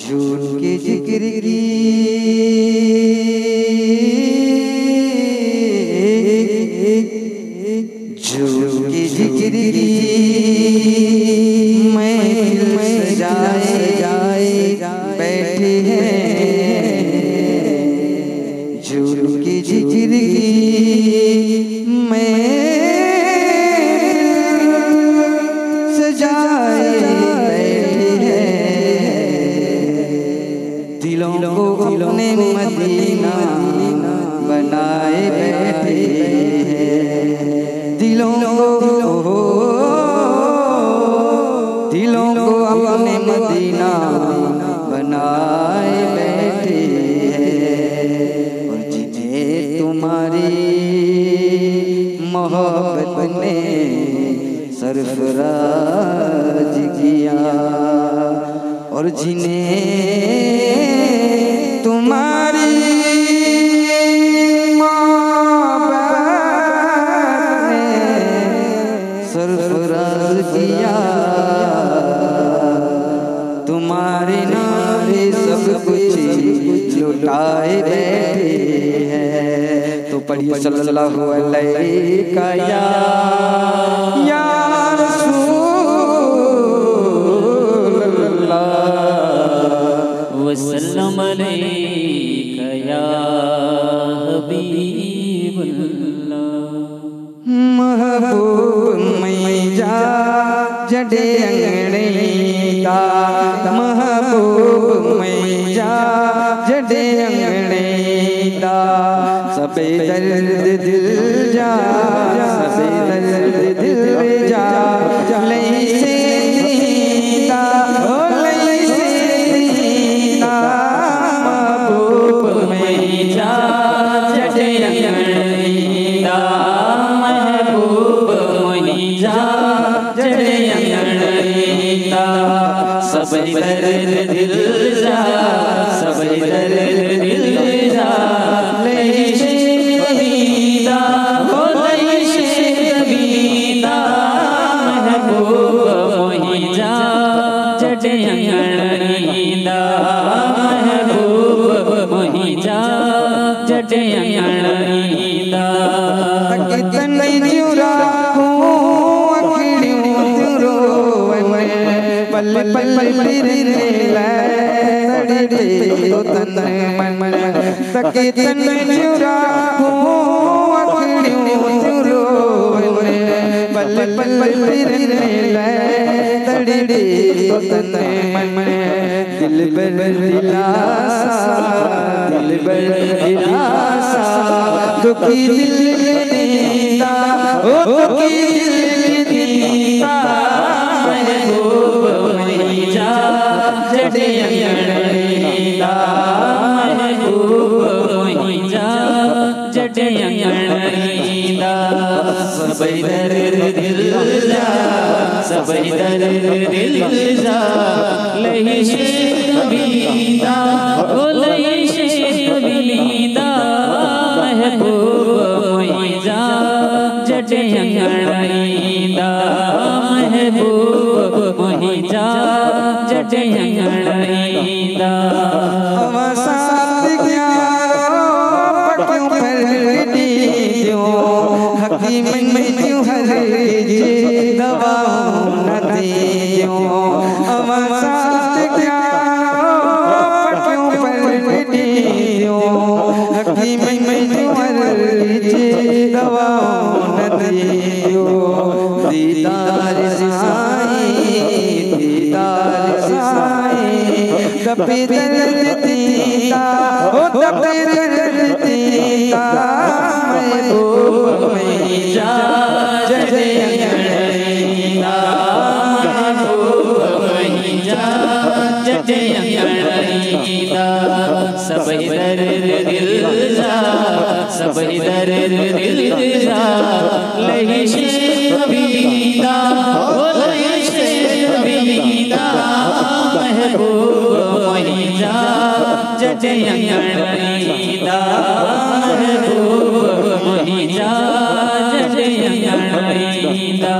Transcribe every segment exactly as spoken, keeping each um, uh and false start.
जून के जिक्र की जून के जिक्र की मैं मैं जाए जाए बैठे हैं जून के जिक्र की मैं अपने मदीना बनाए बैठे हैं दिलों को दिलों को अपने मदीना बनाए बैठे हैं और जिन्हें तुम्हारी मोहब्बत ने सरफराज किया और जिन्हें तुम्हारी मोहब्बत ने सरफराज किया तुम्हारे नाम सब कुछ लुटाए बैठे हैं। तो पढ़िए सल्लल्लाहु अलैहि का या या रसूल अल्लाह वसल्लम अलैहि महबूब मोहिंजा जडे अंगन एंदा महबूब मोहिंजा जडे अंगन एंदा सबे दर्द दिल जा सबे दर्द दिल जा लई से नींदा ओ लई से नींदा महबूब मोहिंजा जडे अंगन एंदा सबई दर्द दिल जा सबई दर्द दिल जा लई से नींदा ओ लई से नींदा महबूब मोहिंजा जडे अंगन एंदा महबूब मोहिंजा जडे अंगन एंदा पल पल तेरे लाए रे तो तन मन सके तन जुरा हो अकड़ियों जुरो पल पल तेरे लाए रे तो तन मन दिल बल दिलासा दिल बल दिलासा दुखी दिल नींदा ओ की दिल नींदा जडे अंगन एंदा महबूब मोहिंजा जडे अंगन एंदा सबई दर्द दिल जा सबई दर्द दिल जा लई से नींदा ओ लई से नींदा महबूब मोहिंजा जडे अंगन एंदा महबूब मोहिंजा जडे अंगन एंदा हवा साथ क्या पटों पर दियो हकीम में क्यों हर जे दवा न दियो हवा साथ क्या पटों पर दियो हकीम में क्यों हर जे दवा न दियो दीदार तपे दर्द नींदा ओ तपे दर्द नींदा महबूब मोहिंजा जडे अंगन एंदा महबूब मोहिंजा जडे अंगन एंदा सबई दर्द दिल जा सबई दर्द दिल जा लई से नींदा ओ लई से नींदा महबूब मोहिंजा जडे अंगन एंदा महबूब मोहिंजा जडे अंगन एंदा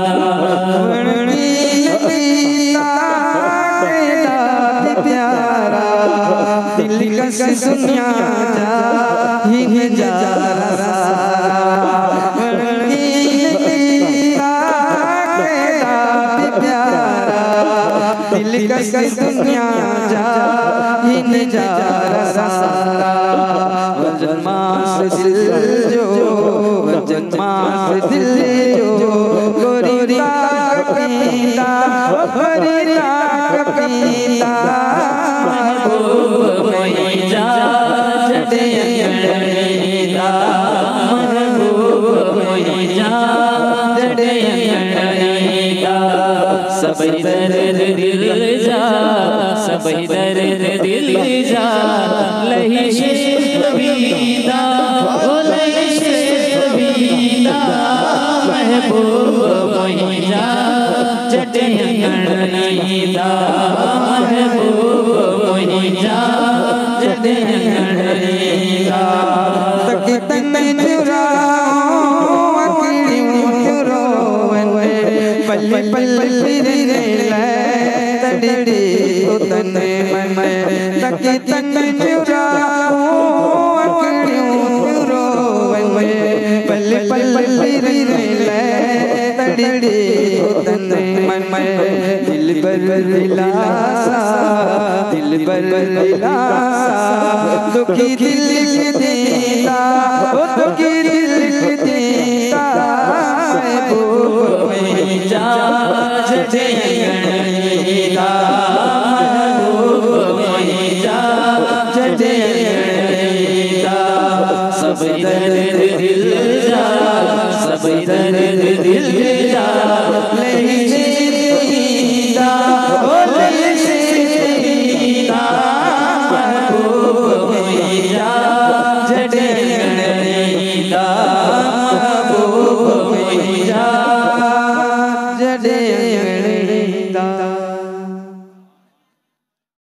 प्यार रहा दिल का सुनिया जा ही में जा दिल का सुनिया जा ही में जा वजमास दिल जो वजमास दिल जो गोरीदा कपीला गोरीदा कपीला महबूब मोहिंजा जदे अंगन एंदा महबूब मोहिंजा जदे अंगन एंदा सबई दर्द दिल जा सबई दर्द दिल जा लही शेर बीदा ओ लही शेर बीदा महबूब मोहिंजा जदे अंगन एंदा महबूब मोहिंजा जदे अंगन एंदा तकतन चुरा पल्ले पल्ले रे ले तड़े तन मैं तकतन चुरा पल्ले पल्ले रे ले तड़े तन मैं दिल पर दिलासा दिल पर दिलासा दुखी दिल देता दुखी दिल देता महबूब मोहिंजा जदे अंगन एंदा महबूब मोहिंजा जदे अंगन एंदा सब दर्द दिल जा सब दर्द दिल जा महबूब मोहिंजा जदे अंगन एंदा।